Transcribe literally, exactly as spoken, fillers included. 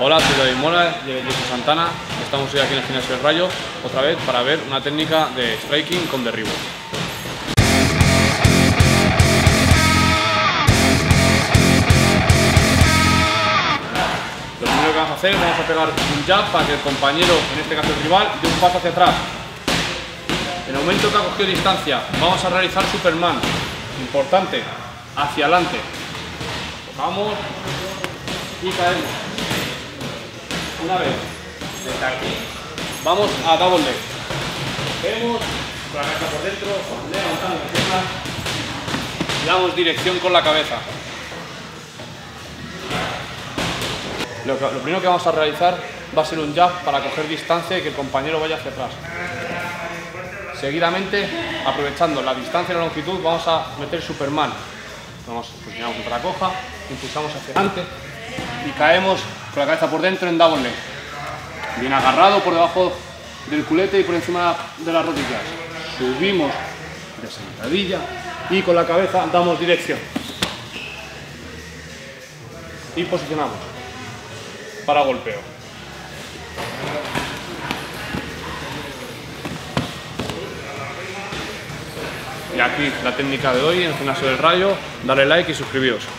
Hola, soy David Mora, de Geison Santana. Estamos hoy aquí en el gimnasio del Rayo, otra vez para ver una técnica de striking con derribo. Lo primero que vamos a hacer, vamos a pegar un jab para que el compañero, en este caso el rival, dé un paso hacia atrás. En el momento que ha cogido distancia, vamos a realizar Superman, importante, hacia adelante. Cogamos y caemos. Una vez, desde aquí, vamos a double leg. Cogemos, con la cabeza por dentro, levantamos la pierna y damos dirección con la cabeza. Lo, que, lo primero que vamos a realizar va a ser un jab para coger distancia y que el compañero vaya hacia atrás. Seguidamente, aprovechando la distancia y la longitud, vamos a meter Superman. Vamos, posicionamos contra la coja, impulsamos hacia adelante y caemos con la cabeza por dentro en double leg. Bien agarrado por debajo del culete y por encima de las rodillas. Subimos de sentadilla y con la cabeza damos dirección. Y posicionamos para golpeo. Y aquí la técnica de hoy en el gimnasio del Rayo. Dale like y suscribiros.